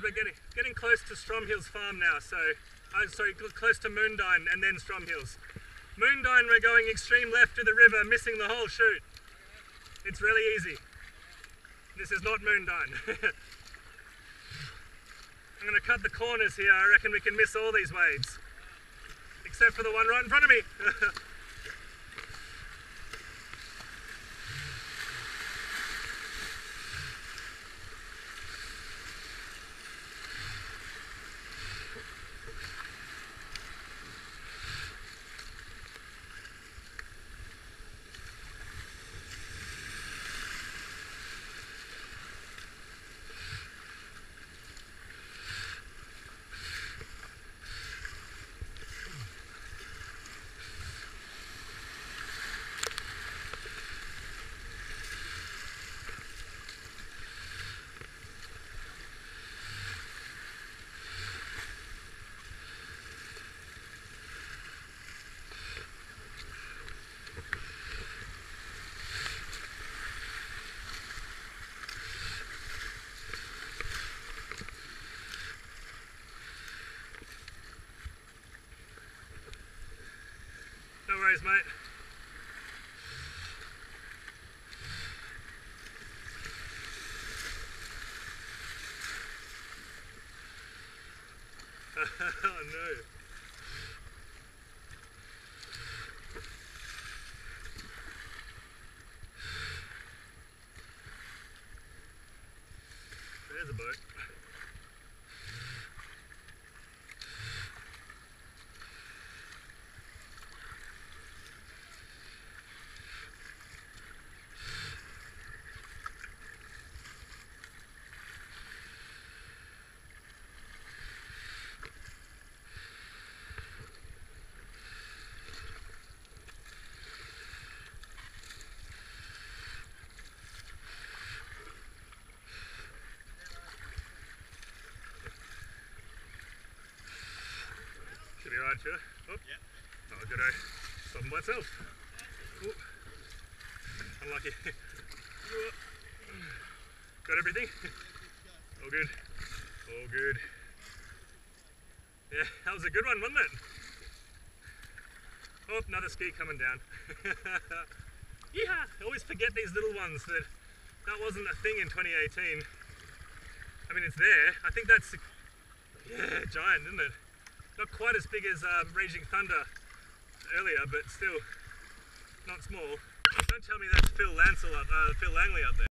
because we're getting close to Stromhills Farm now, so I'm sorry, close to Moondyne and then Stromhills. Moondyne, we're going extreme left to the river, missing the whole chute. It's really easy. This is not Moondyne. I'm going to cut the corners here. I reckon we can miss all these waves, except for the one right in front of me. Mate. Oh no. There's a boat. Right, sure. Oh, yeah. Oh, good day. Stopping by itself. Ooh. Unlucky. Got everything? All good. All good. Yeah, that was a good one, wasn't it? Oh, another ski coming down. Yeah, I always forget these little ones that wasn't a thing in 2018. I mean, it's there. I think that's yeah, giant, isn't it? Not quite as big as Raging Thunder earlier, but still not small. Don't tell me that's Phil Langley up there.